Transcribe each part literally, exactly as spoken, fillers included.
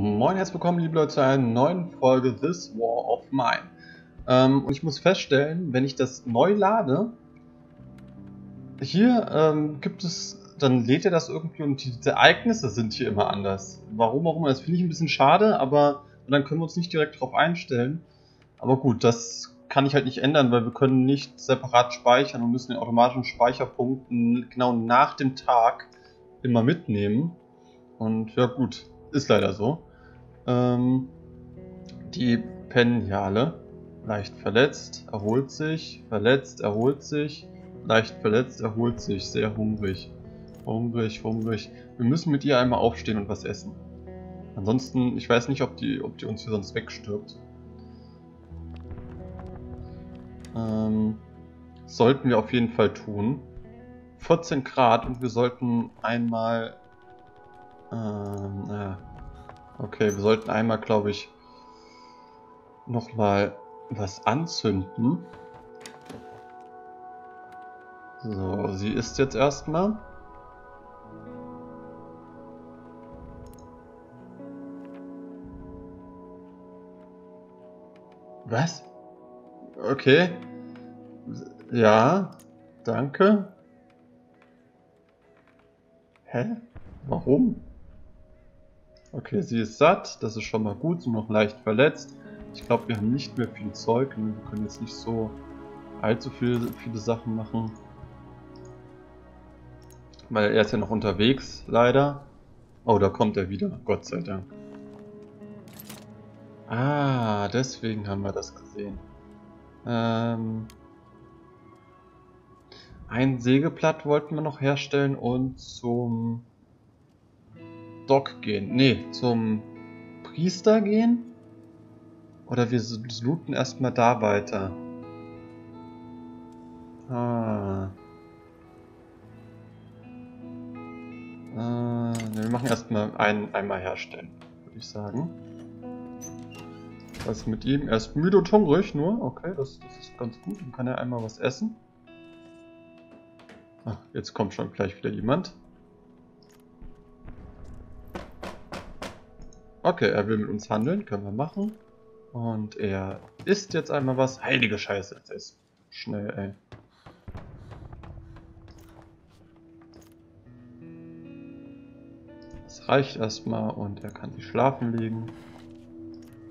Moin, herzlich willkommen, liebe Leute, zu einer neuen Folge This War of Mine. Ähm, und ich muss feststellen, wenn ich das neu lade, hier ähm, gibt es, dann lädt er das irgendwie und die, die Ereignisse sind hier immer anders. Warum, warum, das finde ich ein bisschen schade, aber dann können wir uns nicht direkt drauf einstellen. Aber gut, das kann ich halt nicht ändern, weil wir können nicht separat speichern und müssen den automatischen Speicherpunkt genau nach dem Tag immer mitnehmen. Und ja gut, ist leider so. Ähm, die Peniale, leicht verletzt, erholt sich, verletzt, erholt sich, leicht verletzt, erholt sich, sehr hungrig, hungrig, hungrig. Wir müssen mit ihr einmal aufstehen und was essen. Ansonsten, ich weiß nicht, ob die, ob die uns hier sonst wegstirbt. Ähm, sollten wir auf jeden Fall tun. vierzehn Grad und wir sollten einmal... Ähm, ja. Okay, wir sollten einmal, glaube ich, nochmal was anzünden. So, sie isst jetzt erstmal. Was? Okay. Ja, danke. Hä? Warum? Okay, sie ist satt, das ist schon mal gut, sie ist noch leicht verletzt. Ich glaube, wir haben nicht mehr viel Zeug, wir können jetzt nicht so allzu viele, viele Sachen machen. Weil er ist ja noch unterwegs, leider. Oh, da kommt er wieder, Gott sei Dank. Ah, deswegen haben wir das gesehen. Ähm, ein Sägeblatt wollten wir noch herstellen und zum... Doc gehen. Nee, zum Priester gehen? Oder wir looten erstmal da weiter. Ah. Ah, wir machen erstmal einen einmal herstellen, würde ich sagen. Was mit ihm? Er ist müde und hungrig nur. Okay, das, das ist ganz gut. Dann kann er einmal was essen. Ach, jetzt kommt schon gleich wieder jemand. Okay, er will mit uns handeln, können wir machen. Und er isst jetzt einmal was. Heilige Scheiße, das ist schnell, ey. Das reicht erstmal und er kann sich schlafen legen.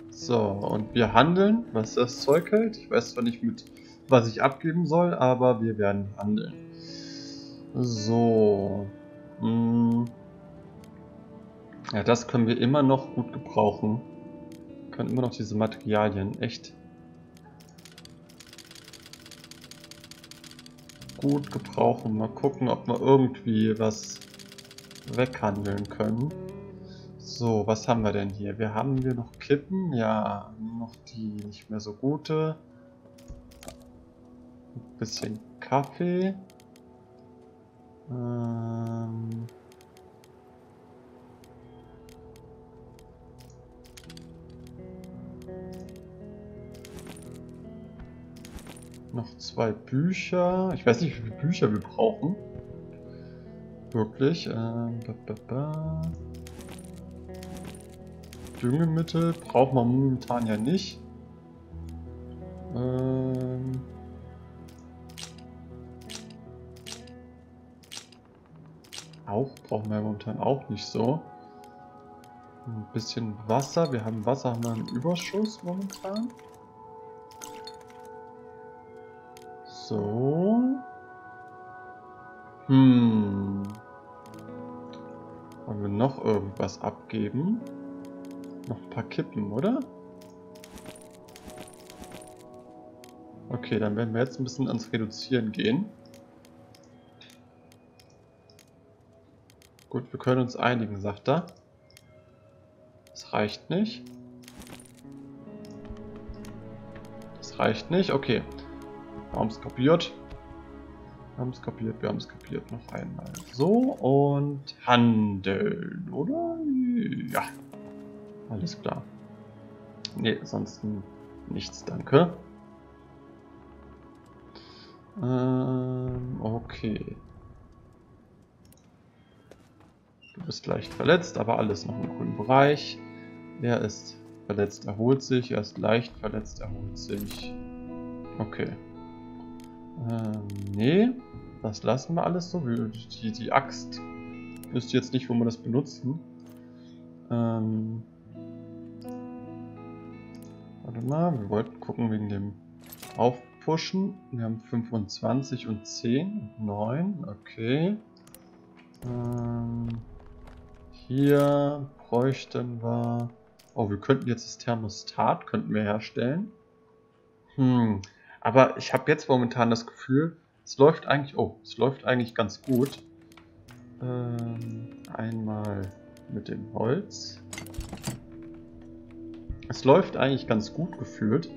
So, und wir handeln, was das Zeug hält. Ich weiß zwar nicht, mit was ich abgeben soll, aber wir werden handeln. So. Mh. Ja, das können wir immer noch gut gebrauchen. Wir können immer noch diese Materialien echt gut gebrauchen. Mal gucken, ob wir irgendwie was weghandeln können. So, was haben wir denn hier? Wir haben hier noch Kippen. Ja, noch die nicht mehr so gute. Ein bisschen Kaffee. Ähm... Noch zwei Bücher. Ich weiß nicht, wie viele Bücher wir brauchen. Wirklich. Ähm, ba, ba, ba. Düngemittel brauchen wir momentan ja nicht. Ähm. Auch brauchen wir momentan auch nicht so. Ein bisschen Wasser. Wir haben Wasser, haben wir einen Überschuss momentan. So. Hm. Wollen wir noch irgendwas abgeben? Noch ein paar Kippen, oder? Okay, dann werden wir jetzt ein bisschen ans Reduzieren gehen. Gut, wir können uns einigen, sagt er. Das reicht nicht. Das reicht nicht, okay. Wir haben es kapiert. Wir haben es kapiert, wir haben es kapiert. Noch einmal so und handeln, oder? Ja. Alles klar. Ne, ansonsten nichts, danke. Ähm, okay. Du bist leicht verletzt, aber alles noch im grünen Bereich. Er ist verletzt, erholt sich. Er ist leicht verletzt, erholt sich. Okay. Ähm, nee. Das lassen wir alles so. Die, die Axt. Ich wüsste jetzt nicht, wo wir das benutzen. Ähm. Warte mal. Wir wollten gucken wegen dem Aufpushen. Wir haben fünfundzwanzig und zehn. neun. Okay. Ähm. Hier bräuchten wir... Oh, wir könnten jetzt das Thermostat könnten wir herstellen. Hm, aber ich habe jetzt momentan das Gefühl, es läuft eigentlich... Oh, es läuft eigentlich ganz gut. Ähm, einmal mit dem Holz. Es läuft eigentlich ganz gut gefühlt,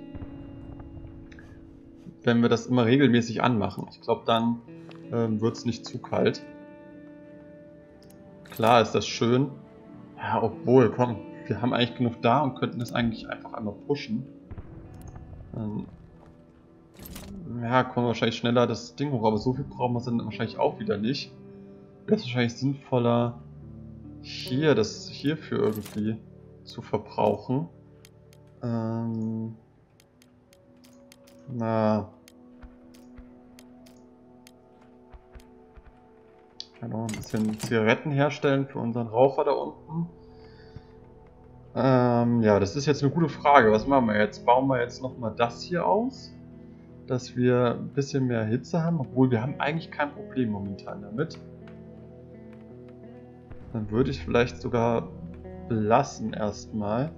wenn wir das immer regelmäßig anmachen. Ich glaube, dann ähm, wird es nicht zu kalt. Klar ist das schön. Ja, obwohl, komm, wir haben eigentlich genug da und könnten das eigentlich einfach einmal pushen. Dann, ja, kommen wir wahrscheinlich schneller das Ding hoch, aber so viel brauchen wir dann wahrscheinlich auch wieder nicht. Wäre es wahrscheinlich sinnvoller, hier das hierfür irgendwie zu verbrauchen. Ähm, na. Kann auch ein bisschen Zigaretten herstellen für unseren Raucher da unten. Ähm, ja, das ist jetzt eine gute Frage. Was machen wir jetzt? Bauen wir jetzt nochmal das hier aus, dass wir ein bisschen mehr Hitze haben, obwohl wir haben eigentlich kein Problem momentan damit. Dann würde ich vielleicht sogar belassen erstmal.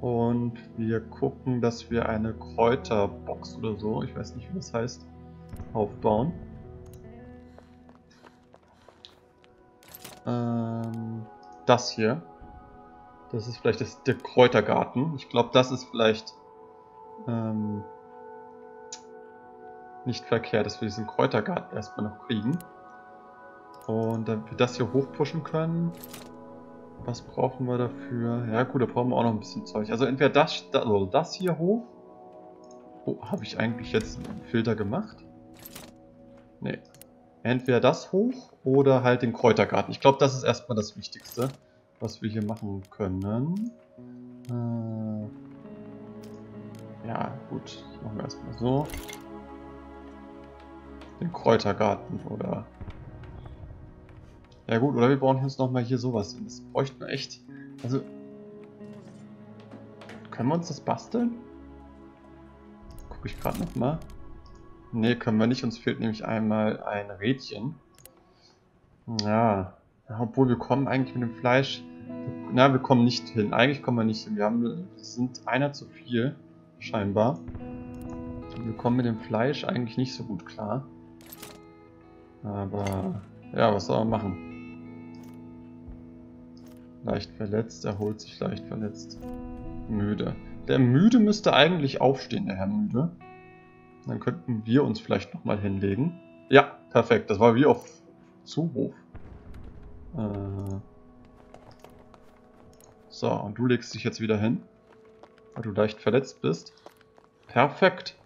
Und wir gucken, dass wir eine Kräuterbox oder so, ich weiß nicht wie das heißt, aufbauen. Ähm, das hier. Das ist vielleicht das, der Kräutergarten. Ich glaube, das ist vielleicht ähm, nicht verkehrt, dass wir diesen Kräutergarten erstmal noch kriegen. Und damit wir das hier hochpushen können, was brauchen wir dafür? Ja gut, da brauchen wir auch noch ein bisschen Zeug. Also entweder das, also das hier hoch. Oh, habe ich eigentlich jetzt einen Filter gemacht? Nee. Entweder das hoch oder halt den Kräutergarten. Ich glaube, das ist erstmal das Wichtigste, was wir hier machen können. Äh ja, gut. Machen wir erstmal so. Den Kräutergarten oder... Ja gut, oder wir brauchen jetzt nochmal hier sowas. Das bräuchten wir echt. Also... Können wir uns das basteln? Guck ich gerade nochmal. Ne, können wir nicht. Uns fehlt nämlich einmal ein Rädchen. Ja, obwohl wir kommen eigentlich mit dem Fleisch... Na, wir kommen nicht hin. Eigentlich kommen wir nicht hin. Wir haben, sind einer zu viel, scheinbar. Wir kommen mit dem Fleisch eigentlich nicht so gut klar. Aber, ja, was soll man machen? Leicht verletzt, erholt sich leicht verletzt. Müde. Der Müde müsste eigentlich aufstehen, der Herr Müde. Dann könnten wir uns vielleicht nochmal hinlegen. Ja, perfekt. Das war wie auf Zuruf. Äh so, und du legst dich jetzt wieder hin, weil du leicht verletzt bist. Perfekt.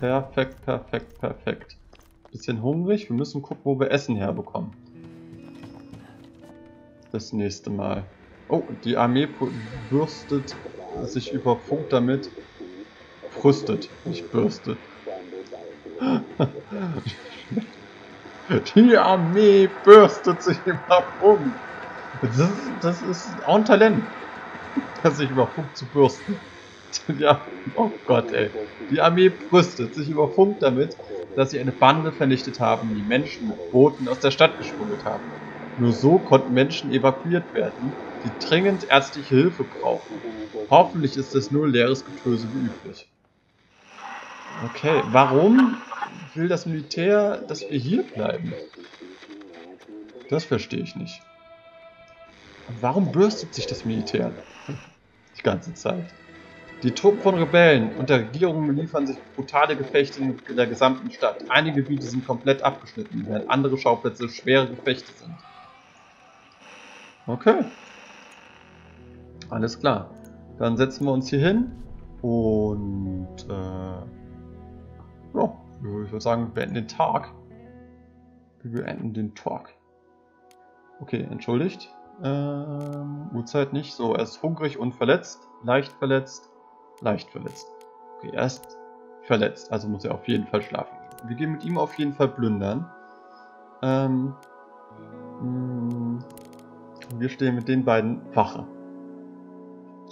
Perfekt, perfekt, perfekt. Bisschen hungrig. Wir müssen gucken, wo wir Essen herbekommen. Das nächste Mal. Oh, die Armee bürstet sich über Funk damit. Brüstet, nicht bürstet. Die Armee bürstet sich immer um. Das, das ist auch ein Talent, dass sich über Funk zu bürsten. Ja, oh Gott, ey. Die Armee brüstet sich über Funk damit, dass sie eine Bande vernichtet haben, die Menschen mit Booten aus der Stadt geschmuggelt haben. Nur so konnten Menschen evakuiert werden, die dringend ärztliche Hilfe brauchen. Hoffentlich ist das nur leeres Getöse wie üblich. Okay, warum will das Militär, dass wir hier bleiben? Das verstehe ich nicht. Warum bürstet sich das Militär die ganze Zeit? Die Truppen von Rebellen und der Regierung liefern sich brutale Gefechte in der gesamten Stadt. Einige Gebiete sind komplett abgeschnitten, während andere Schauplätze schwere Gefechte sind. Okay. Alles klar. Dann setzen wir uns hier hin und äh, ja, ich würde sagen, wir beenden den Tag. Wir beenden den Tag. Okay, entschuldigt. Ähm, Uhrzeit nicht. So, er ist hungrig und verletzt. Leicht verletzt. Leicht verletzt. Okay, er ist verletzt. Also muss er auf jeden Fall schlafen gehen. Wir gehen mit ihm auf jeden Fall plündern. Ähm, mh, wir stehen mit den beiden Wache.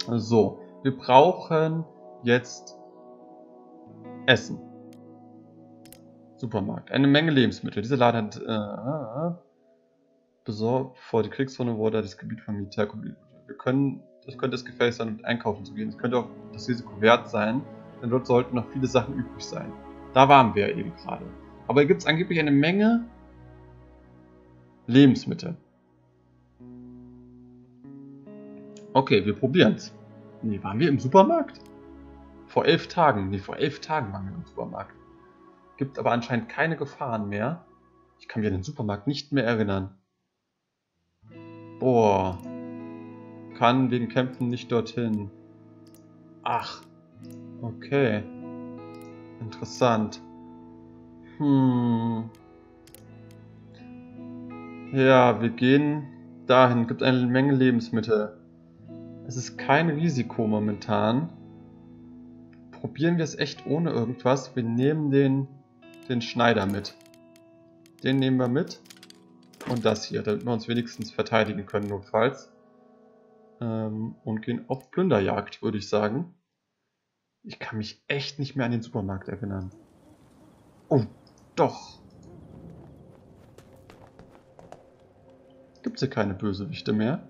So, wir brauchen jetzt Essen. Supermarkt. Eine Menge Lebensmittel. Dieser Laden hat... Äh, besorgt vor der Kriegszone wurde das Gebiet von Militärkommandos. Wir können... Das könnte das Gefäß sein, um einkaufen zu gehen. Es könnte auch das Risiko wert sein, denn dort sollten noch viele Sachen übrig sein. Da waren wir eben gerade. Aber hier gibt es angeblich eine Menge Lebensmittel. Okay, wir probieren es. Nee, waren wir im Supermarkt? Vor elf Tagen. Nee, vor elf Tagen waren wir im Supermarkt. Gibt aber anscheinend keine Gefahren mehr. Ich kann mich an den Supermarkt nicht mehr erinnern. Boah. Kann wegen Kämpfen nicht dorthin. Ach. Okay. Interessant. Hm. Ja, wir gehen dahin. Gibt eine Menge Lebensmittel. Es ist kein Risiko momentan. Probieren wir es echt ohne irgendwas. Wir nehmen den, den Schneider mit. Den nehmen wir mit. Und das hier, damit wir uns wenigstens verteidigen können, notfalls. Ähm, und gehen auf Plünderjagd, würde ich sagen. Ich kann mich echt nicht mehr an den Supermarkt erinnern. Oh, doch. Gibt's hier keine Bösewichte mehr?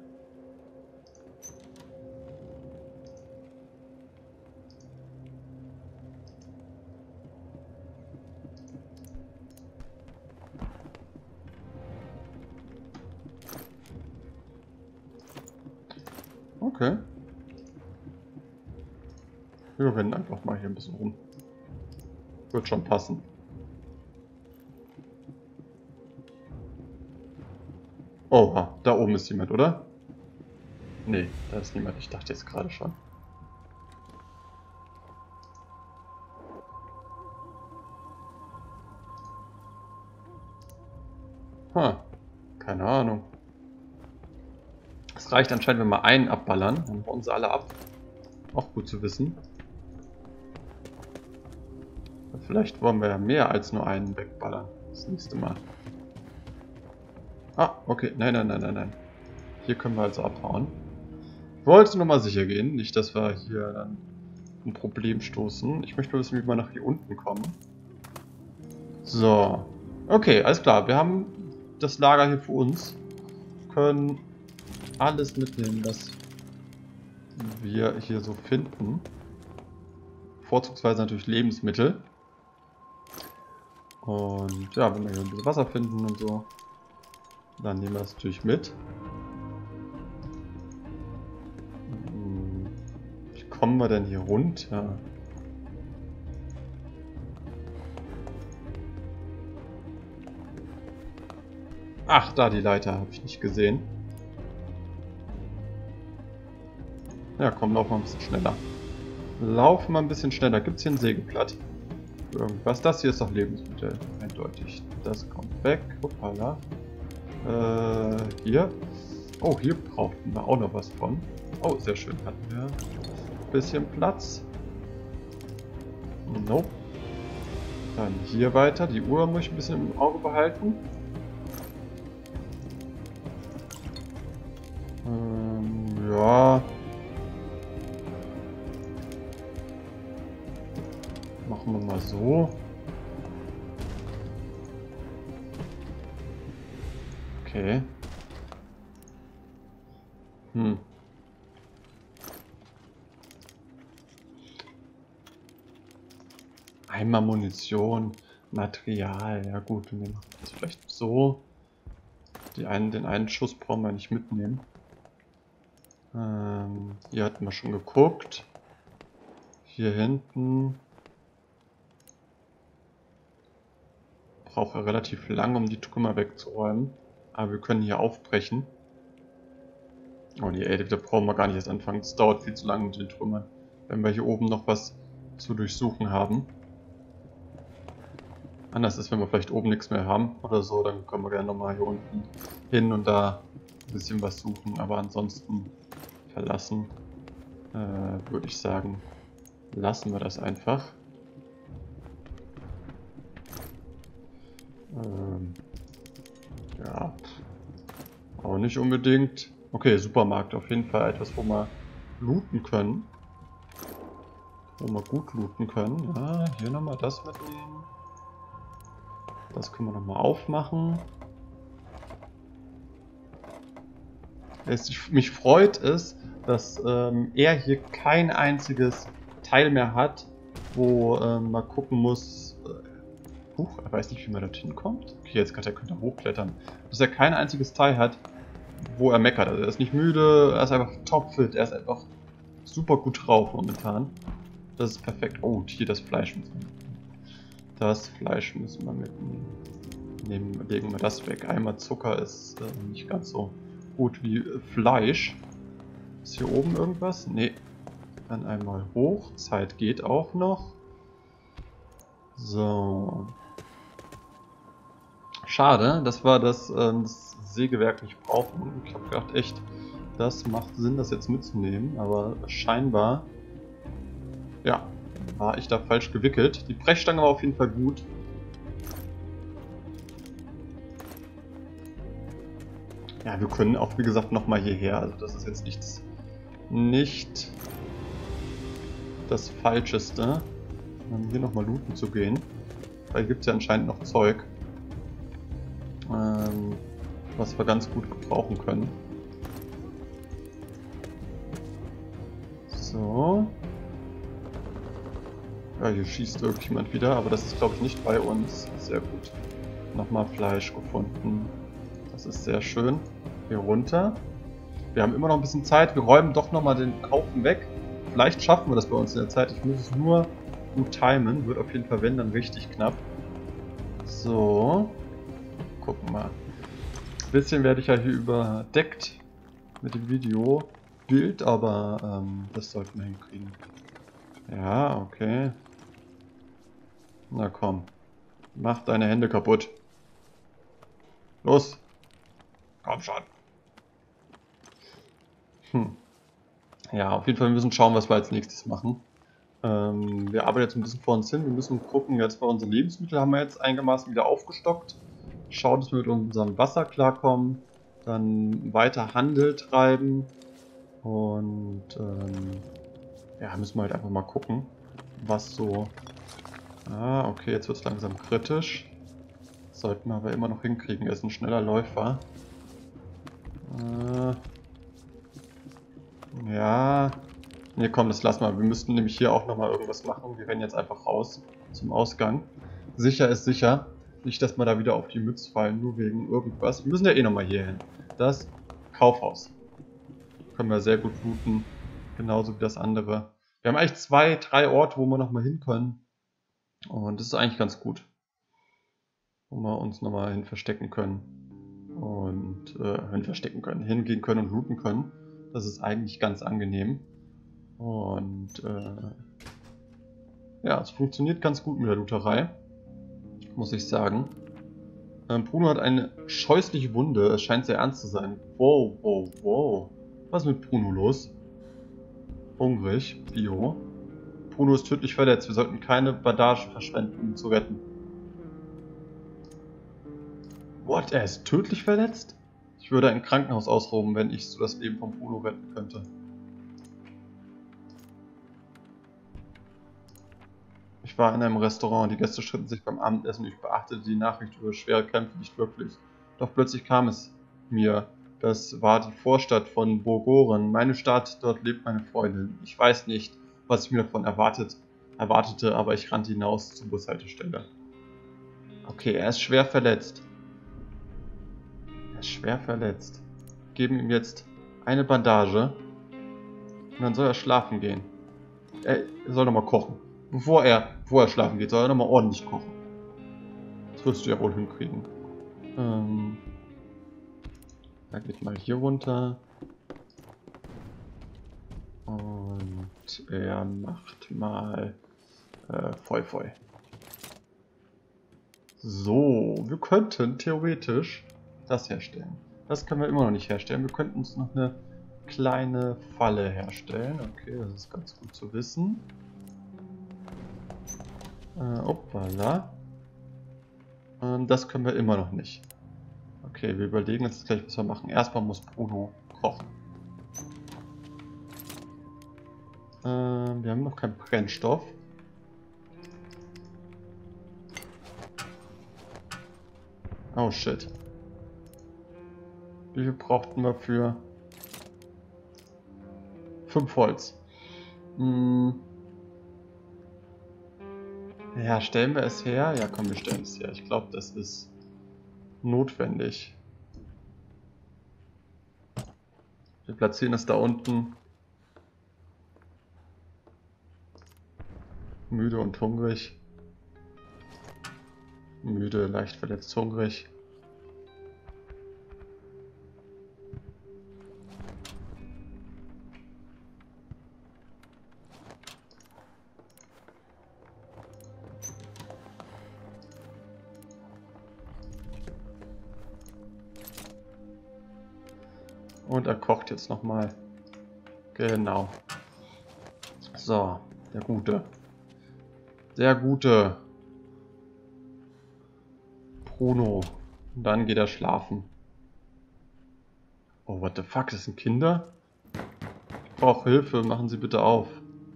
Okay. Wir rennen einfach mal hier ein bisschen rum. Wird schon passen. Oha, da oben ist jemand, oder? Nee, da ist niemand. Ich dachte jetzt gerade schon. Ha, keine Ahnung. Es reicht anscheinend, wenn wir einen abballern. Dann bauen sie alle ab. Auch gut zu wissen. Vielleicht wollen wir ja mehr als nur einen wegballern. Das nächste Mal. Ah, okay. Nein, nein, nein, nein, nein. Hier können wir also abhauen. Ich wollte nur mal sicher gehen. Nicht, dass wir hier dann ein Problem stoßen. Ich möchte nur wissen, wie wir nach hier unten kommen. So. Okay, alles klar. Wir haben das Lager hier für uns. Wir können... alles mitnehmen, was wir hier so finden. Vorzugsweise natürlich Lebensmittel. Und ja, wenn wir hier ein bisschen Wasser finden und so, dann nehmen wir das natürlich mit. Wie kommen wir denn hier runter? Ach, da die Leiter, habe ich nicht gesehen. Ja, komm, lauf mal ein bisschen schneller. Lauf mal ein bisschen schneller. Gibt es hier ein Sägeblatt? Irgendwas. Das hier ist doch Lebensmittel. Eindeutig. Das kommt weg. Hoppala. Äh, hier. Oh, hier brauchten wir auch noch was von. Oh, sehr schön. Hatten wir ein bisschen Platz. Nope. Dann hier weiter. Die Uhr muss ich ein bisschen im Auge behalten. Ähm, ja. Machen wir mal so. Okay. Hm. Einmal Munition, Material. Ja gut, wir machen das vielleicht so. Die einen, den einen Schuss brauchen wir nicht mitnehmen. Ähm, hier hatten wir schon geguckt. Hier hinten. Brauche relativ lange, um die Trümmer wegzuräumen. Aber wir können hier aufbrechen. Oh ne, ey, da brauchen wir gar nicht erst anfangen. Das dauert viel zu lange mit den Trümmern. Wenn wir hier oben noch was zu durchsuchen haben. Anders ist, wenn wir vielleicht oben nichts mehr haben oder so, dann können wir gerne nochmal hier unten hin und da ein bisschen was suchen, aber ansonsten verlassen, äh, würde ich sagen, lassen wir das einfach. Ähm, ja, auch nicht unbedingt. Okay, Supermarkt auf jeden Fall etwas, wo wir looten können. Wo wir gut looten können. Ja, hier nochmal das mitnehmen. Das können wir nochmal aufmachen. Es, mich freut es, dass ähm, er hier kein einziges Teil mehr hat, wo ähm, man gucken muss. Äh, huch, er weiß nicht, wie man dorthin kommt. Okay, jetzt kann er, könnte er hochklettern. Dass er kein einziges Teil hat, wo er meckert. Also er ist nicht müde, er ist einfach topfit, er ist einfach super gut drauf momentan. Das ist perfekt. Oh, hier das Fleisch müssen wir mitnehmen. Das Fleisch müssen wir mitnehmen. Nehmen, legen wir das weg. Einmal Zucker ist äh, nicht ganz so gut wie äh, Fleisch. Ist hier oben irgendwas? Nee. Dann einmal hoch. Zeit geht auch noch. So. Schade, das war das, äh, das Sägewerk nicht brauchen. Ich habe gedacht, echt, das macht Sinn, das jetzt mitzunehmen. Aber scheinbar, ja, war ich da falsch gewickelt. Die Brechstange war auf jeden Fall gut. Ja, wir können auch, wie gesagt, nochmal hierher. Also das ist jetzt nichts, nicht das Falscheste, um hier nochmal looten zu gehen. Da gibt es ja anscheinend noch Zeug, ähm, was wir ganz gut gebrauchen können. So. Ja, hier schießt irgendjemand wieder, aber das ist, glaube ich, nicht bei uns. Sehr gut. Nochmal Fleisch gefunden. Das ist sehr schön. Hier runter. Wir haben immer noch ein bisschen Zeit. Wir räumen doch nochmal den Haufen weg. Vielleicht schaffen wir das bei uns in der Zeit. Ich muss es nur gut timen. Wird auf jeden Fall, wenn, dann richtig knapp. So. Gucken mal. Ein bisschen werde ich ja hier überdeckt mit dem Videobild, aber ähm, das sollten wir hinkriegen. Ja, okay. Na komm. Mach deine Hände kaputt. Los. Komm schon. Hm. Ja, auf jeden Fall müssen wir schauen, was wir als nächstes machen. Ähm, wir arbeiten jetzt ein bisschen vor uns hin. Wir müssen gucken, jetzt bei unseren Lebensmitteln haben wir jetzt einigermaßen wieder aufgestockt. Schaut, dass wir mit unserem Wasser klarkommen. Dann weiter Handel treiben. Und ähm, ja, müssen wir halt einfach mal gucken, was so... Ah, okay, jetzt wird es langsam kritisch. Das sollten wir aber immer noch hinkriegen. Er ist ein schneller Läufer. Äh... Ja... Ne, komm, das lassen wir. Wir müssten nämlich hier auch nochmal irgendwas machen. Wir rennen jetzt einfach raus zum Ausgang. Sicher ist sicher. Nicht, dass wir da wieder auf die Mütze fallen, nur wegen irgendwas. Wir müssen ja eh nochmal hier hin. Das Kaufhaus. Können wir sehr gut looten. Genauso wie das andere. Wir haben eigentlich zwei, drei Orte, wo wir nochmal hin können. Und das ist eigentlich ganz gut. Wo wir uns nochmal hin verstecken können. Und äh, hin verstecken können, hingehen können und looten können. Das ist eigentlich ganz angenehm. Und äh, ja, es funktioniert ganz gut mit der Looterei. Muss ich sagen. Ähm, Bruno hat eine scheußliche Wunde. Es scheint sehr ernst zu sein. Wow, wow, wow. Was ist mit Bruno los? Hungrig, Bio. Bruno ist tödlich verletzt. Wir sollten keine Bandage verschwenden, um ihn zu retten. What? Er ist tödlich verletzt? Ich würde ein Krankenhaus ausrauben, wenn ich so das Leben von Bruno retten könnte. Ich war in einem Restaurant. Die Gäste schritten sich beim Abendessen. Ich beachtete die Nachricht über schwere Kämpfe nicht wirklich. Doch plötzlich kam es mir. Das war die Vorstadt von Burgoren. Meine Stadt, dort lebt meine Freundin. Ich weiß nicht, was ich mir davon erwartet, erwartete, aber ich rannte hinaus zur Bushaltestelle. Okay, er ist schwer verletzt. Er ist schwer verletzt. Geben ihm jetzt eine Bandage. Und dann soll er schlafen gehen. Er soll nochmal kochen. Bevor er, bevor er schlafen geht, soll er nochmal ordentlich kochen. Das wirst du ja wohl hinkriegen. Ähm... Da geht mal hier runter. Und er macht mal äh, voll voll. So, wir könnten theoretisch das herstellen. Das können wir immer noch nicht herstellen. Wir könnten uns noch eine kleine Falle herstellen. Okay, das ist ganz gut zu wissen. Äh, hoppala. Ähm, das können wir immer noch nicht. Okay, wir überlegen jetzt gleich, was wir machen. Erstmal muss Bruno kochen. Ähm, wir haben noch keinen Brennstoff. Oh shit. Wie viel brauchten wir für fünf Holz? Hm. Ja, stellen wir es her? Ja, komm, wir stellen es her. Ich glaube, das ist notwendig. Wir platzieren es da unten. Müde und hungrig. Müde, leicht verletzt, hungrig. Und er kocht jetzt nochmal. Genau. So, der Gute. Der Gute. Bruno. Und dann geht er schlafen. Oh, what the fuck, das sind Kinder? Ich brauche Hilfe, machen Sie bitte auf.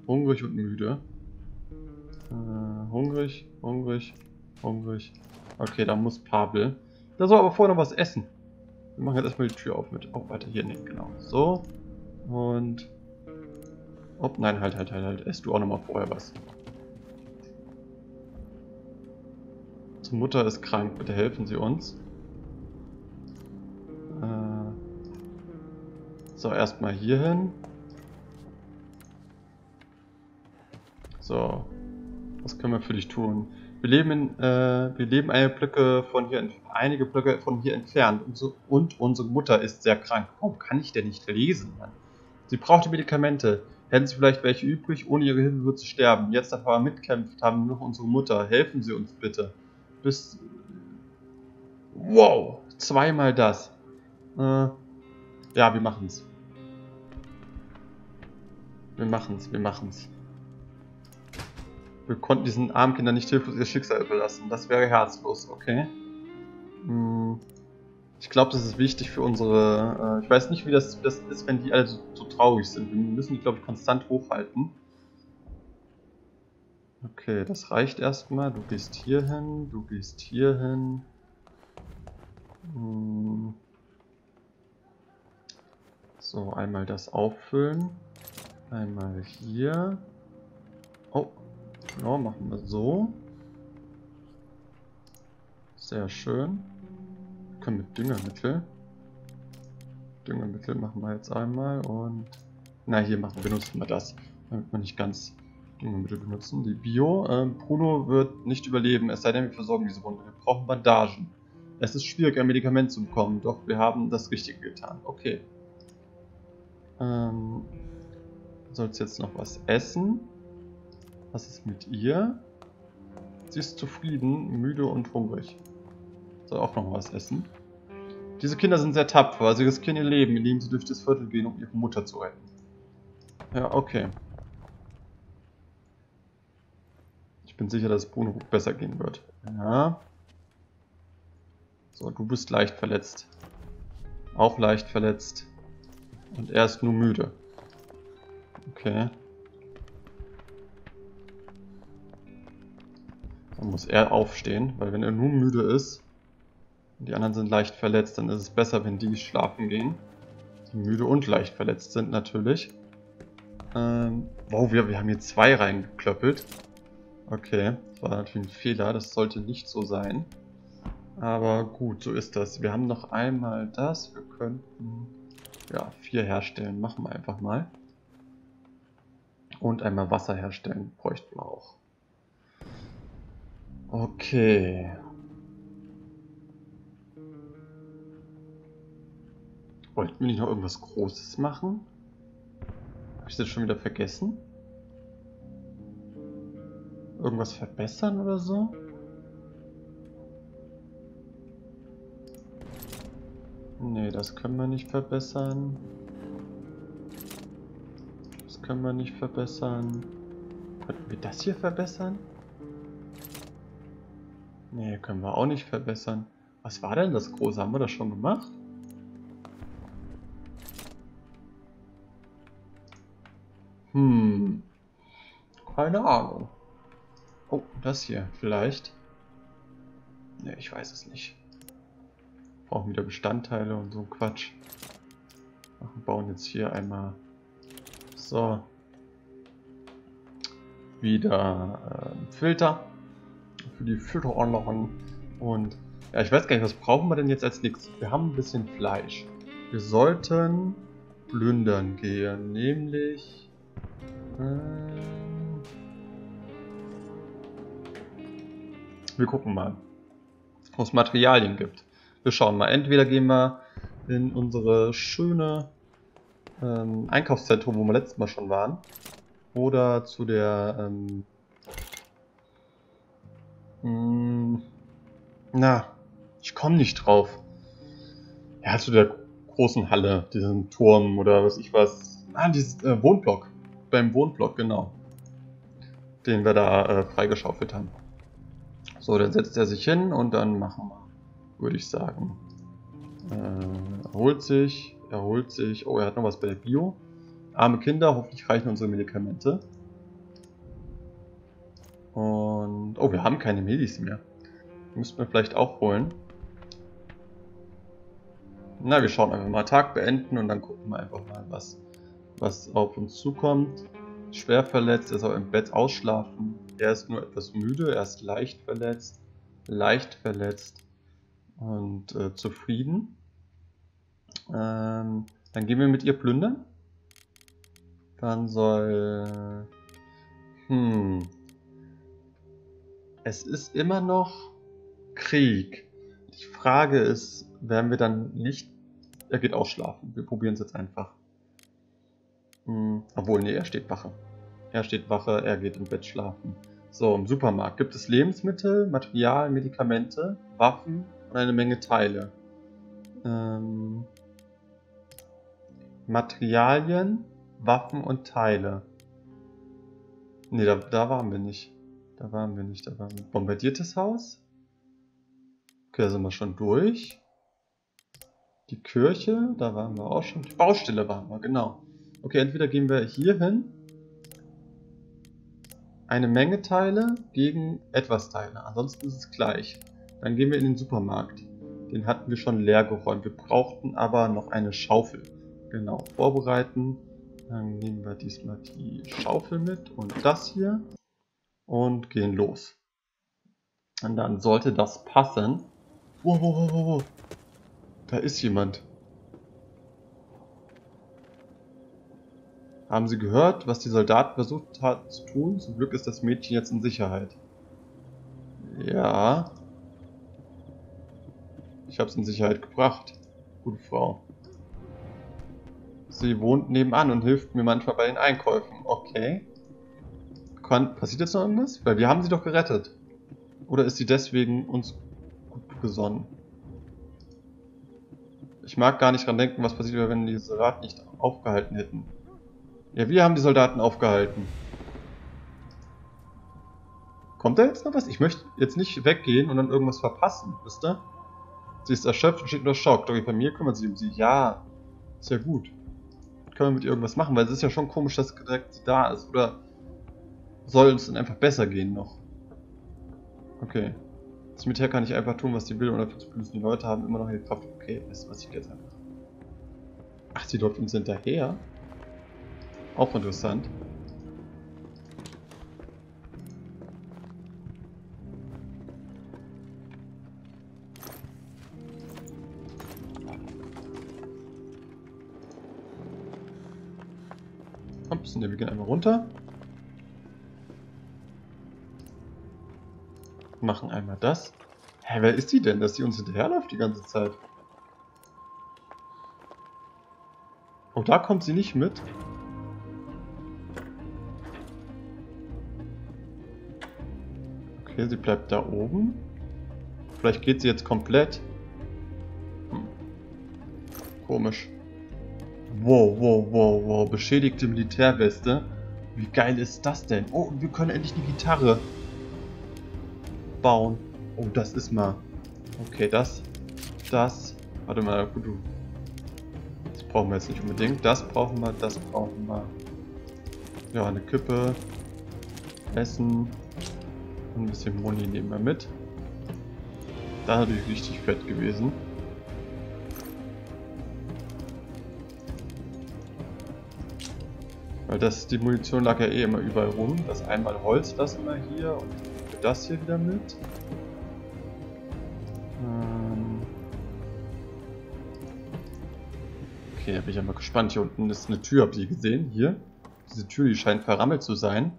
Hungrig und müde. Äh, hungrig, hungrig, hungrig. Okay, da muss Pavle. Da soll aber vorher noch was essen. Wir machen jetzt erstmal die Tür auf mit. Oh, warte, hier nicht, genau. So. Und. Oh, nein, halt, halt, halt, halt. Ess du auch nochmal vorher was. Die Mutter ist krank, bitte helfen Sie uns. Äh. So, erstmal hier hin. So. Was können wir für dich tun? Wir leben, in, äh, wir leben einige Blöcke von hier, einige Blöcke von hier entfernt und, so, und unsere Mutter ist sehr krank. Warum kann ich denn nicht lesen? Mann? Sie brauchte Medikamente. Hätten Sie vielleicht welche übrig? Ohne Ihre Hilfe würde sie sterben. Jetzt, da wir mitkämpft haben, nur noch unsere Mutter. Helfen Sie uns bitte. Bis... Wow! Zweimal das. Äh, ja, wir machen's. Wir machen's, wir machen's. Wir konnten diesen armen Kindern nicht hilflos ihr Schicksal überlassen. Das wäre herzlos, okay? Ich glaube, das ist wichtig für unsere... Äh, ich weiß nicht, wie das, das ist, wenn die alle so, so traurig sind. Wir müssen die, glaube ich, konstant hochhalten. Okay, das reicht erstmal. Du gehst hier hin, du gehst hier hin. Hm. So, einmal das auffüllen. Einmal hier. Oh. Genau, machen wir so. Sehr schön. Wir können mit Düngemittel. Düngemittel machen wir jetzt einmal und... Na, hier machen, benutzen wir das, damit wir nicht ganz Düngemittel benutzen. Die Bio. Äh, Bruno wird nicht überleben, es sei denn, wir versorgen diese Wunde. Wir brauchen Bandagen. Es ist schwierig, ein Medikament zu bekommen, doch wir haben das Richtige getan. Okay. Ähm, sollst jetzt noch was essen? Was ist mit ihr? Sie ist zufrieden, müde und hungrig. Soll auch noch was essen. Diese Kinder sind sehr tapfer. Sie riskieren ihr Leben, indem sie durch das Viertel gehen, um ihre Mutter zu retten. Ja, okay. Ich bin sicher, dass es Bruno besser gehen wird. Ja. So, du bist leicht verletzt. Auch leicht verletzt. Und er ist nur müde. Okay. Dann muss er aufstehen, weil wenn er nur müde ist und die anderen sind leicht verletzt, dann ist es besser, wenn die schlafen gehen. Die müde und leicht verletzt sind natürlich. Ähm, wow, wir, wir haben hier zwei reingeklöppelt. Okay, das war natürlich ein Fehler, das sollte nicht so sein. Aber gut, so ist das. Wir haben noch einmal das, wir könnten ja vier herstellen, machen wir einfach mal. Und einmal Wasser herstellen, bräuchten wir auch. Okay. Wollten wir nicht noch irgendwas Großes machen? Habe ich das schon wieder vergessen? Irgendwas verbessern oder so? Ne, das können wir nicht verbessern. Das können wir nicht verbessern. Könnten wir das hier verbessern? Ne, können wir auch nicht verbessern. Was war denn das Große? Haben wir das schon gemacht? Hm. Keine Ahnung. Oh, das hier vielleicht. Ne, ich weiß es nicht. Brauchen wieder Bestandteile und so ein Quatsch. Ach, wir bauen jetzt hier einmal so wieder äh, Filter für die Filteranlagen. Und ja, ich weiß gar nicht, was brauchen wir denn jetzt als nächstes? Wir haben ein bisschen Fleisch. Wir sollten plündern gehen, nämlich äh, wir gucken mal, ob es Materialien gibt. Wir schauen mal, entweder gehen wir in unsere schöne ähm, Einkaufszentrum, wo wir letztes Mal schon waren, oder zu der ähm, mh, na, ich komme nicht drauf. Ja, zu der großen Halle, diesen Turm oder was ich was. Ah, dieses äh, Wohnblock. Beim Wohnblock, genau. Den wir da äh, freigeschaufelt haben. So, dann setzt er sich hin und dann machen wir, würde ich sagen. Äh, erholt sich, erholt sich. Oh, er hat noch was bei der Bio. Arme Kinder, hoffentlich reichen unsere Medikamente. Und, oh, wir haben keine Medis mehr. Müssen wir vielleicht auch holen. Na, wir schauen einfach mal. Tag beenden und dann gucken wir einfach mal, was, was auf uns zukommt. Schwer verletzt, er soll im Bett ausschlafen. Er ist nur etwas müde, er ist leicht verletzt. Leicht verletzt. Und äh, zufrieden. Ähm, dann gehen wir mit ihr plündern. Dann soll... Hm... Es ist immer noch Krieg. Die Frage ist, werden wir dann nicht... Er geht ausschlafen. Wir probieren es jetzt einfach. Hm, obwohl, nee, er steht Wache. Er steht Wache, er geht im Bett schlafen. So, im Supermarkt gibt es Lebensmittel, Material, Medikamente, Waffen... Und eine Menge Teile. Ähm, Materialien, Waffen und Teile. Ne, da, da waren wir nicht. Da waren wir nicht. Da waren wir. Bombardiertes Haus. Okay, da sind wir schon durch. Die Kirche, da waren wir auch schon. Die Baustelle waren wir, genau. Okay, entweder gehen wir hier hin. Eine Menge Teile gegen etwas Teile. Ansonsten ist es gleich. Dann gehen wir in den Supermarkt. Den hatten wir schon leer geräumt. Wir brauchten aber noch eine Schaufel. Genau, vorbereiten. Dann nehmen wir diesmal die Schaufel mit und das hier. Und gehen los. Und dann sollte das passen. Oh, oh, oh, oh. Da ist jemand. Haben Sie gehört, was die Soldaten versucht haben zu tun? Zum Glück ist das Mädchen jetzt in Sicherheit. Ja... Ich habe es in Sicherheit gebracht. Gute Frau. Sie wohnt nebenan und hilft mir manchmal bei den Einkäufen. Okay. Kann, passiert jetzt noch irgendwas? Weil wir haben sie doch gerettet. Oder ist sie deswegen uns gut gesonnen? Ich mag gar nicht dran denken, was passiert wäre, wenn die Soldaten nicht aufgehalten hätten. Ja, wir haben die Soldaten aufgehalten. Kommt da jetzt noch was? Ich möchte jetzt nicht weggehen und dann irgendwas verpassen, wisst ihr? Sie ist erschöpft und steht unter Schock. Doch bei mir kümmert sie um sie. Ja, ist ja gut. Können wir mit ihr irgendwas machen? Weil es ist ja schon komisch, dass direkt sie da ist. Oder soll uns dann einfach besser gehen noch? Okay. Das Militär kann ich einfach tun, was sie will. Und dafür zu büßen. Die Leute haben immer noch ihre Kraft. Okay, weißt du, was ich jetzt einfach. Ach, sie läuft uns hinterher. Auch interessant. Wir gehen einmal runter. Machen einmal das. Hä, wer ist die denn, dass die uns hinterherläuft die ganze Zeit? Oh, da kommt sie nicht mit. Okay, sie bleibt da oben. Vielleicht geht sie jetzt komplett. Hm. komisch. Wow, wow, wow, wow. Beschädigte Militärweste. Wie geil ist das denn? Oh, und wir können endlich eine Gitarre bauen. Oh, das ist mal... Okay, das... Das... Warte mal, gut. Das brauchen wir jetzt nicht unbedingt. Das brauchen wir, das brauchen wir. Ja, eine Kippe. Essen. Und ein bisschen Moni nehmen wir mit. Da natürlich richtig fett gewesen. Weil das, die Munition lag ja eh immer überall rum. Das einmal Holz lassen wir hier und das hier wieder mit. Ähm okay, da bin ich ja mal gespannt. Hier unten ist eine Tür, habt ihr gesehen? Hier. Diese Tür, die scheint verrammelt zu sein.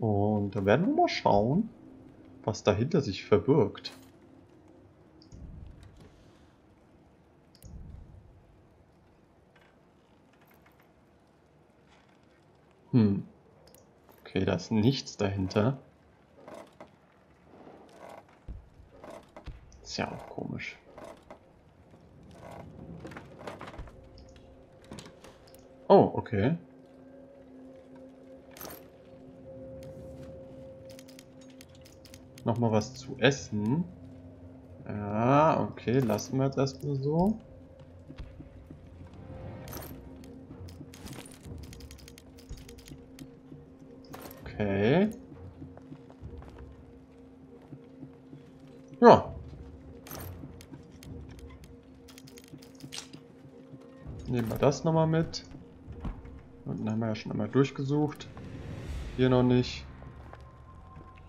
Und da werden wir mal schauen, was dahinter sich verbirgt. Hm. Okay, da ist nichts dahinter. Ist ja auch komisch. Oh, okay. Nochmal was zu essen. Ja, okay, lassen wir jetzt erstmal so. Okay. Ja. Nehmen wir das nochmal mit. Unten haben wir ja schon einmal durchgesucht. Hier noch nicht.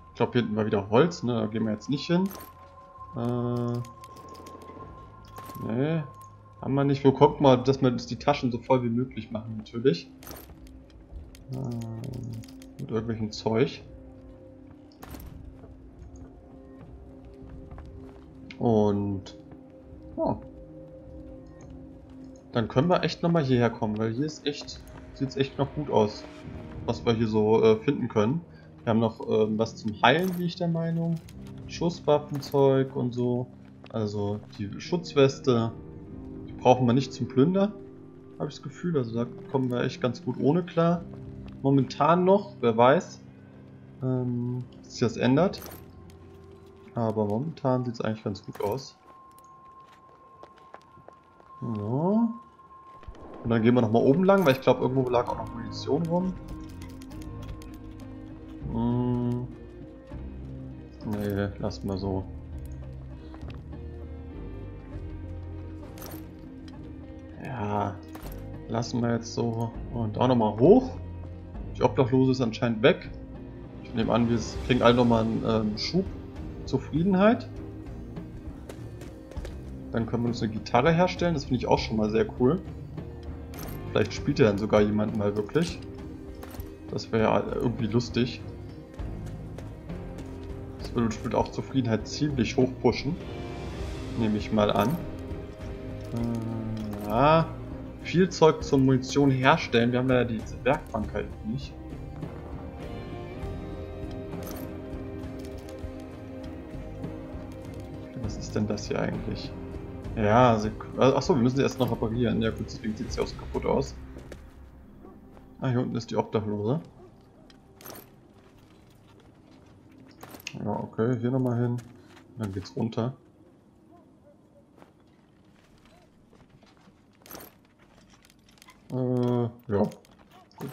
Ich glaube, hier hinten war wieder Holz, ne? Da gehen wir jetzt nicht hin. Äh. Nee. Haben wir nicht. Wo guckt mal, dass wir uns die Taschen so voll wie möglich machen, natürlich. Äh. Mit irgendwelchen Zeug. Und oh. Dann können wir echt nochmal hierher kommen, weil hier ist echt, sieht's echt noch gut aus, was wir hier so äh, finden können. Wir haben noch ähm, was zum Heilen, bin ich der Meinung. Schusswaffenzeug und so. Also die Schutzweste, die brauchen wir nicht zum Plündern, habe ich das Gefühl. Also da kommen wir echt ganz gut ohne klar. Momentan noch, wer weiß, ähm, dass sich das ändert. Aber momentan sieht es eigentlich ganz gut aus. So. Und dann gehen wir nochmal oben lang, weil ich glaube, irgendwo lag auch noch Munition rum. Hm. Nee, lass mal so. Ja, lassen wir jetzt so. Und auch nochmal hoch. Die Obdachlose ist anscheinend weg. Ich nehme an, wir kriegen alle nochmal einen ähm, Schub Zufriedenheit. Dann können wir uns eine Gitarre herstellen. Das finde ich auch schon mal sehr cool. Vielleicht spielt ja dann sogar jemand mal wirklich. Das wäre ja irgendwie lustig. Das würde bestimmt auch Zufriedenheit ziemlich hoch pushen. Nehme ich mal an. Äh, ja. Viel Zeug zur Munition herstellen. Wir haben ja diese Werkbank halt nicht. Was ist denn das hier eigentlich? Ja, sie, achso, wir müssen sie erst noch reparieren. Ja gut, deswegen sieht sie auch so kaputt aus. Ah, hier unten ist die Obdachlose. Ja, okay, hier nochmal hin. Dann geht's runter. Äh, ja. Gut.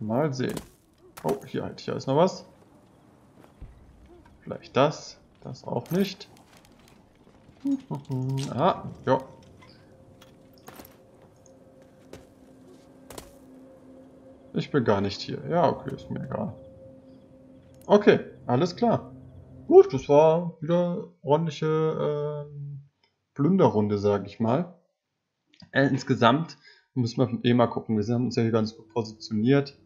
Mal sehen. Oh, hier halt, hier ist noch was. Vielleicht das. Das auch nicht. Ah, ja. Ich bin gar nicht hier. Ja, okay, ist mir egal. Okay, alles klar. Gut, das war wieder ordentliche ähm, Plünderrunde, sag ich mal. Insgesamt müssen wir eh mal gucken. Wir haben uns ja hier ganz gut positioniert.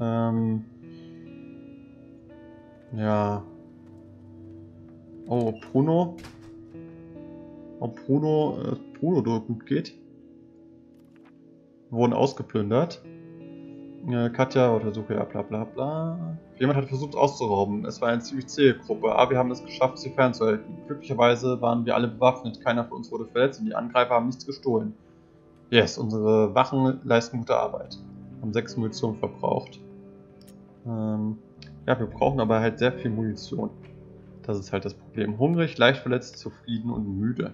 Ähm ja. Oh, Bruno. Ob Bruno, äh, Bruno dort gut geht. Wir wurden ausgeplündert. äh, Katja untersuche ja bla bla bla. Jemand hat versucht auszurauben. Es war eine ziemlich zähe Gruppe, aber wir haben es geschafft, sie fernzuhalten. Glücklicherweise waren wir alle bewaffnet, keiner von uns wurde verletzt und die Angreifer haben nichts gestohlen. Yes, unsere Wachen leisten gute Arbeit. Haben sechs Munition verbraucht. Ähm, ja, wir brauchen aber halt sehr viel Munition. Das ist halt das Problem. Hungrig, leicht verletzt, zufrieden und müde.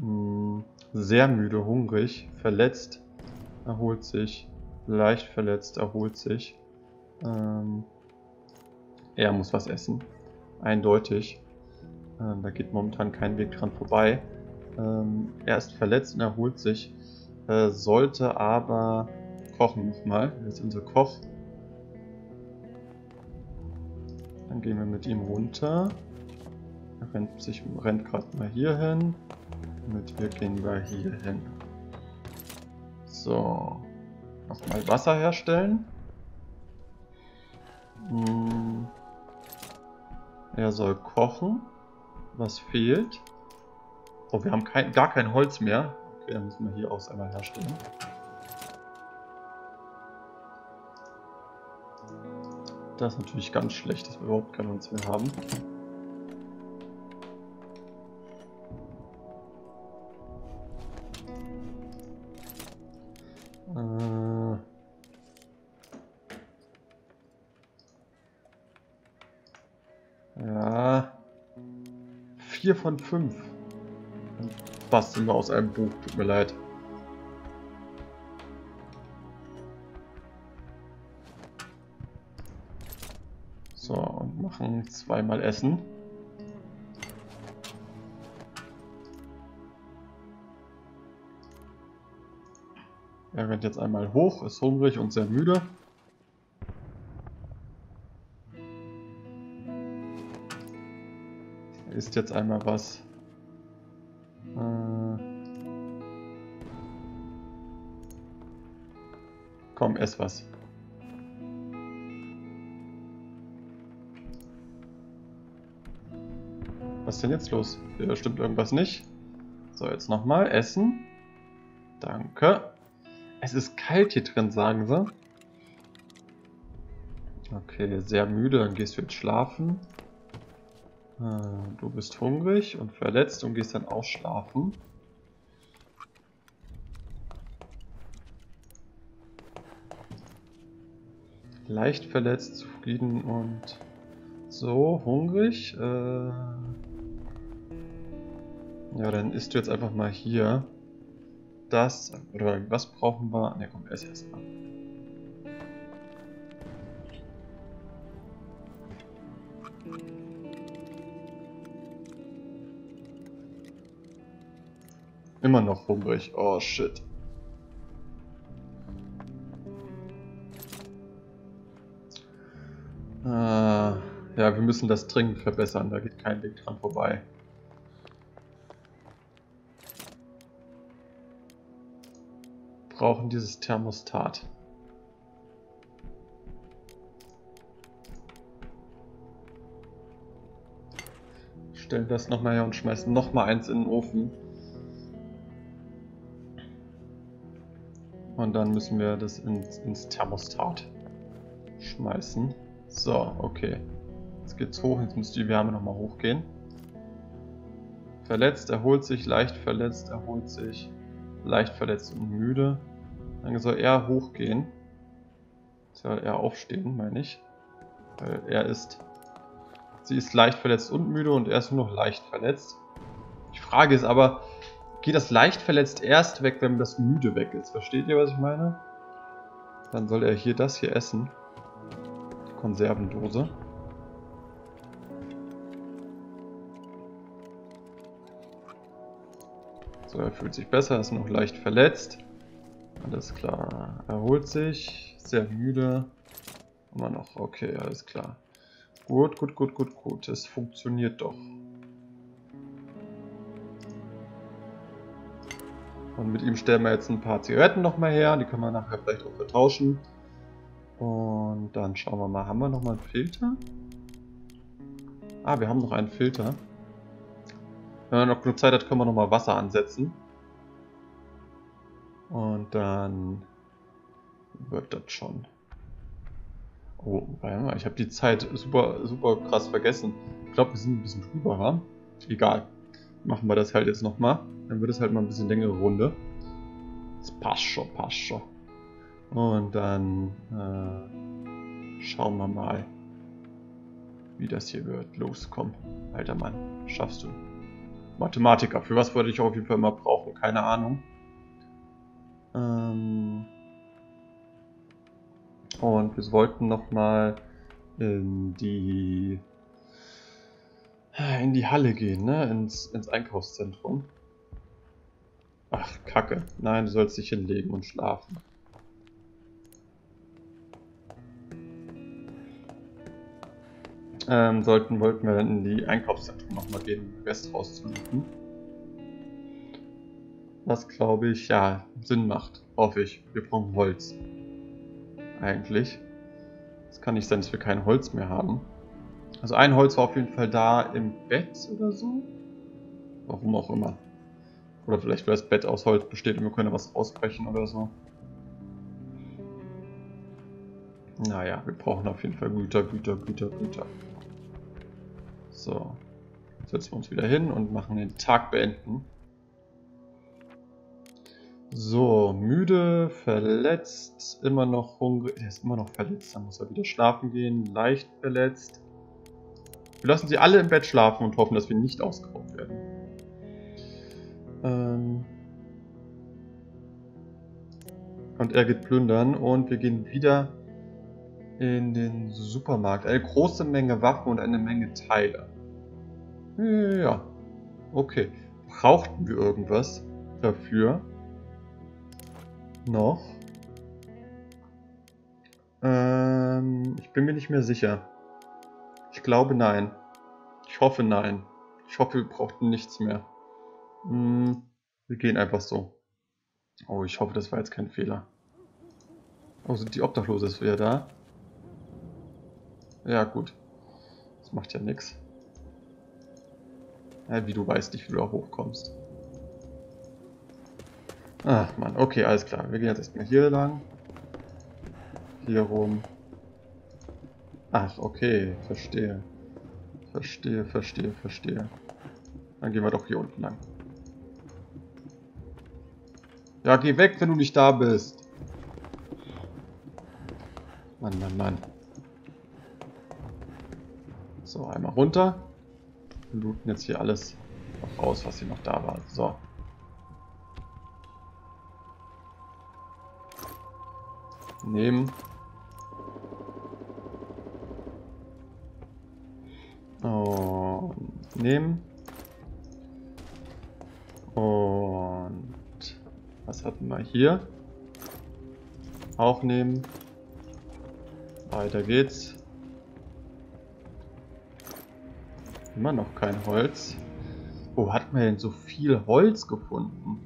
Hm, sehr müde, hungrig, verletzt, erholt sich, leicht verletzt, erholt sich. Ähm, er muss was essen. Eindeutig. Ähm, da geht momentan kein Weg dran vorbei. Ähm, er ist verletzt und erholt sich. Äh, sollte aber kochen nochmal. Jetzt ist unser Koch. Dann gehen wir mit ihm runter. Er rennt, sich, rennt gerade mal hier hin. Mit ihr gehen wir hier hin. So. Nochmal Wasser herstellen. Hm. Er soll kochen. Was fehlt? Oh, wir haben kein, gar kein Holz mehr. Okay, dann müssen wir hier aus einmal herstellen. Das ist natürlich ganz schlecht, dass wir überhaupt kein Holz mehr haben. Von fünf. Dann basteln wir aus einem Buch, tut mir leid. So, und machen zweimal Essen. Er rennt jetzt einmal hoch, ist hungrig und sehr müde. Ist jetzt einmal was. Äh, komm, ess was. Was ist denn jetzt los? Hier stimmt irgendwas nicht. So, jetzt nochmal essen. Danke. Es ist kalt hier drin, sagen sie. Okay, sehr müde, dann gehst du jetzt schlafen. Du bist hungrig und verletzt und gehst dann auch schlafen. Leicht verletzt, zufrieden und so, hungrig. Äh ja, dann isst du jetzt einfach mal hier das. Oder was brauchen wir? Ne, komm, ess erstmal. Immer noch hungrig. Oh shit. Äh, ja, wir müssen das dringend verbessern. Da geht kein Weg dran vorbei. Brauchen dieses Thermostat. Stellen das nochmal her und schmeißen nochmal eins in den Ofen. Und dann müssen wir das ins, ins Thermostat schmeißen. So, okay. Jetzt geht's hoch, jetzt muss die Wärme nochmal hochgehen. Verletzt, erholt sich, leicht verletzt, erholt sich, leicht verletzt und müde. Dann soll er hochgehen. Soll er aufstehen, meine ich. Weil er ist. Sie ist leicht verletzt und müde und er ist nur noch leicht verletzt. Die Frage ist aber. Geht das leicht verletzt erst weg, wenn das müde weg ist? Versteht ihr, was ich meine? Dann soll er hier das hier essen. Die Konservendose. So, er fühlt sich besser, ist noch leicht verletzt. Alles klar, erholt sich. Sehr müde. Immer noch, okay, alles klar. Gut, gut, gut, gut, gut. Es funktioniert doch. Und mit ihm stellen wir jetzt ein paar Zigaretten nochmal her, die können wir nachher vielleicht auch vertauschen. Und dann schauen wir mal, haben wir nochmal einen Filter? Ah, wir haben noch einen Filter. Wenn man noch genug Zeit hat, können wir nochmal Wasser ansetzen. Und dann wird das schon. Oh, warte mal, ich habe die Zeit super, super krass vergessen. Ich glaube, wir sind ein bisschen drüber, ha? Egal. Machen wir das halt jetzt nochmal. Dann wird es halt mal ein bisschen längere Runde. Das passt schon, passt schon. Und dann äh, schauen wir mal, wie das hier wird. Los, komm, alter Mann, schaffst du. Mathematiker, für was würde ich auf jeden Fall mal brauchen? Keine Ahnung. Ähm Und wir wollten nochmal in die, in die Halle gehen, ne? Ins, ins Einkaufszentrum. Ach, Kacke. Nein, du sollst dich hinlegen und schlafen. Ähm, sollten, wollten wir dann in die Einkaufszentrum nochmal gehen, um den Rest rauszulüten. Was, glaube ich, ja, Sinn macht. Hoffe ich. Wir brauchen Holz. Eigentlich. Es kann nicht sein, dass wir kein Holz mehr haben. Also ein Holz war auf jeden Fall da im Bett oder so. Warum auch immer. Oder vielleicht, weil das Bett aus Holz besteht und wir können was rausbrechen oder so. Naja, wir brauchen auf jeden Fall Güter, Güter, Güter, Güter. So. Jetzt setzen wir uns wieder hin und machen den Tag beenden. So, müde, verletzt, immer noch hungrig. Er ist immer noch verletzt, dann muss er wieder schlafen gehen. Leicht verletzt. Wir lassen sie alle im Bett schlafen und hoffen, dass wir nicht ausgeraubt werden. Ähm und er geht plündern und wir gehen wieder in den Supermarkt. Eine große Menge Waffen und eine Menge Teile. Ja, okay. Brauchten wir irgendwas dafür? Noch. Ähm, ich bin mir nicht mehr sicher. Ich glaube nein. Ich hoffe nein. Ich hoffe, wir brauchten nichts mehr. Hm, wir gehen einfach so. Oh, ich hoffe, das war jetzt kein Fehler. Oh, sind die Obdachlose ist wieder da? Ja, gut. Das macht ja nichts. Ja, wie du weißt nicht, wie du da hochkommst. Ach man, okay, alles klar. Wir gehen jetzt erstmal hier lang. Hier rum. Ach, okay, verstehe. Verstehe, verstehe, verstehe. Dann gehen wir doch hier unten lang. Ja, geh weg, wenn du nicht da bist. Mann, Mann, Mann. So, einmal runter. Wir looten jetzt hier alles noch raus, was hier noch da war. So. Nehmen. Und nehmen. Und was hatten wir hier? Auch nehmen. Weiter geht's. Immer noch kein Holz. Wo hat man denn so viel Holz gefunden?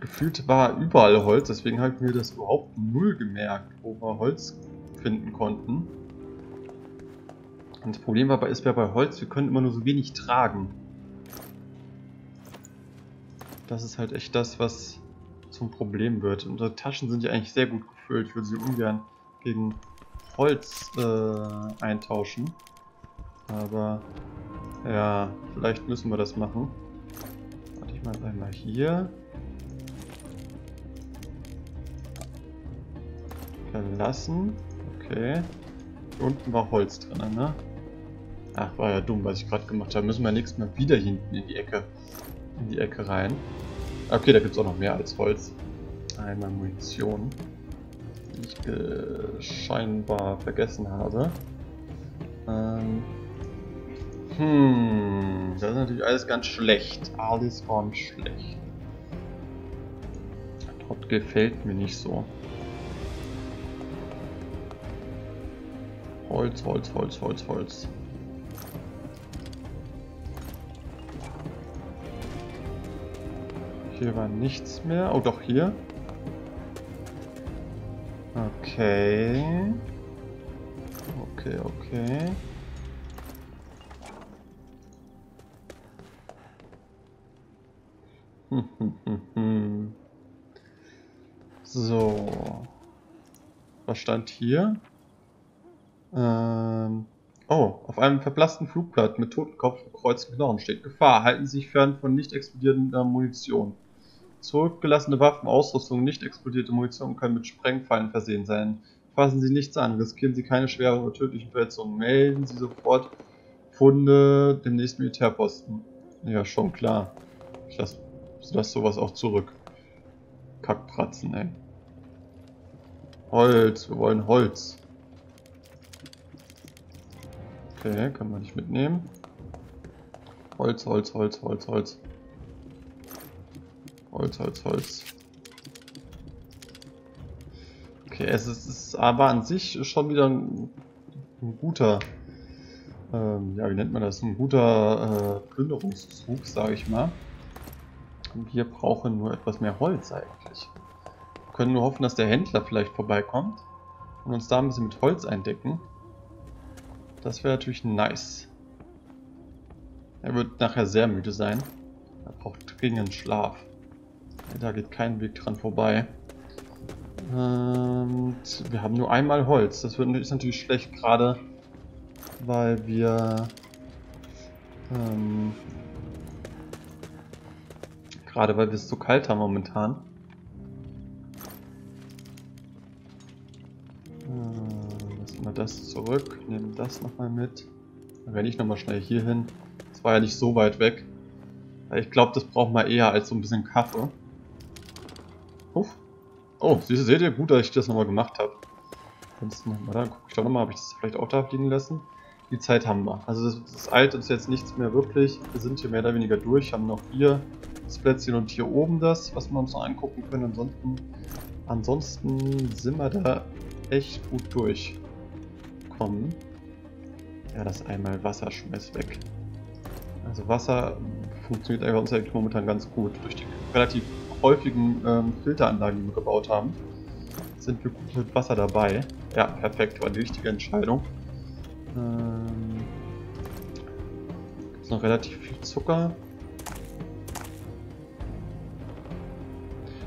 Gefühlt war überall Holz, deswegen habe ich mir das überhaupt null gemerkt, wo wir Holz finden konnten. Und das Problem war, ist ja bei Holz, wir können immer nur so wenig tragen. Das ist halt echt das, was zum Problem wird. Unsere Taschen sind ja eigentlich sehr gut gefüllt. Ich würde sie ungern gegen Holz äh, eintauschen. Aber ja, vielleicht müssen wir das machen. Warte, ich mal einmal hier. Verlassen. Okay. Hier unten war Holz drin, ne? Ach, war ja dumm, was ich gerade gemacht habe. Müssen wir nächstes Mal wieder hinten in die Ecke. In die Ecke rein. Okay, da gibt es auch noch mehr als Holz. Einmal Munition. Die ich äh, scheinbar vergessen habe. Ähm. Hm. Das ist natürlich alles ganz schlecht. Alles ganz schlecht. Dort gefällt mir nicht so. Holz, Holz, Holz, Holz, Holz. Hier war nichts mehr. Oh, doch hier. Okay. Okay, okay. So. Was stand hier? Ähm, oh, auf einem verblassten Flugblatt mit Totenkopf und gekreuzten Knochen steht Gefahr. Halten Sie sich fern von nicht explodierender Munition. Zurückgelassene Waffen, Ausrüstung, nicht explodierte Munition können mit Sprengfallen versehen sein. Fassen Sie nichts an, riskieren Sie keine schweren oder tödlichen Verletzungen. Melden Sie sofort Funde dem nächsten Militärposten. Ja, schon klar. Ich lasse lass sowas auch zurück. Kackpratzen, ey. Holz, wir wollen Holz. Okay, kann man nicht mitnehmen. Holz, Holz, Holz, Holz, Holz. Holz, Holz, Holz. Okay, es ist, es ist aber an sich schon wieder ein, ein guter, ähm, ja, wie nennt man das? Ein guter äh, Plünderungszug, sage ich mal. Wir brauchen nur etwas mehr Holz eigentlich. Wir können nur hoffen, dass der Händler vielleicht vorbeikommt und uns da ein bisschen mit Holz eindecken. Das wäre natürlich nice. Er wird nachher sehr müde sein. Er braucht dringend Schlaf. Da geht kein Weg dran vorbei. Und wir haben nur einmal Holz. Das wird, ist natürlich schlecht, gerade weil wir ähm, gerade weil wir es so kalt haben momentan. Das zurück, nehmen das nochmal mit. Dann renne ich nochmal schnell hier hin. Das war ja nicht so weit weg. Ich glaube, das braucht man eher als so ein bisschen Kaffee. Uff. Oh, seht ihr, gut, dass ich das nochmal gemacht habe. Ansonsten gucke ich doch nochmal, habe ich das vielleicht auch da liegen lassen. Die Zeit haben wir. Also das, das eilt uns jetzt nichts mehr wirklich. Wir sind hier mehr oder weniger durch. Haben noch hier das Plätzchen und hier oben das, was wir uns noch angucken können. Ansonsten, ansonsten sind wir da echt gut durch. Ja, das einmal Wasserschmeiß weg. Also Wasser funktioniert einfach uns eigentlich momentan ganz gut. Durch die relativ häufigen ähm, Filteranlagen, die wir gebaut haben, sind wir gut mit Wasser dabei. Ja, perfekt, war die richtige Entscheidung. Ähm, gibt's noch relativ viel Zucker.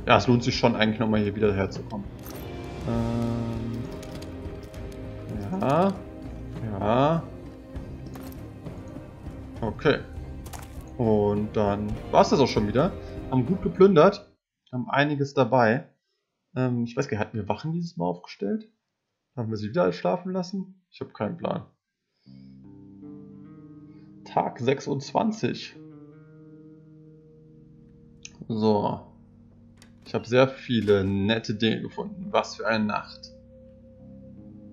Ja, es lohnt sich schon eigentlich nochmal hier wieder herzukommen. Ähm, Ja. Okay. Und dann war es das auch schon wieder. Haben gut geplündert. Haben einiges dabei. Ähm, ich weiß gar nicht, hatten wir Wachen dieses Mal aufgestellt? Haben wir sie wieder schlafen lassen? Ich habe keinen Plan. Tag sechsundzwanzig. So. Ich habe sehr viele nette Dinge gefunden. Was für eine Nacht.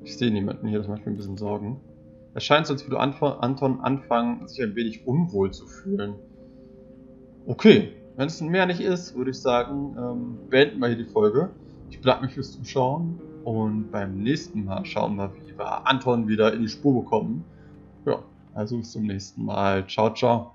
Ich sehe niemanden hier, das macht mir ein bisschen Sorgen. Es scheint so, als würde Anton anfangen, sich ein wenig unwohl zu fühlen. Okay, wenn es mehr nicht ist, würde ich sagen, ähm, beenden wir hier die Folge. Ich bedanke mich fürs Zuschauen und beim nächsten Mal schauen wir, wie wir Anton wieder in die Spur bekommen. Ja, also bis zum nächsten Mal. Ciao, ciao.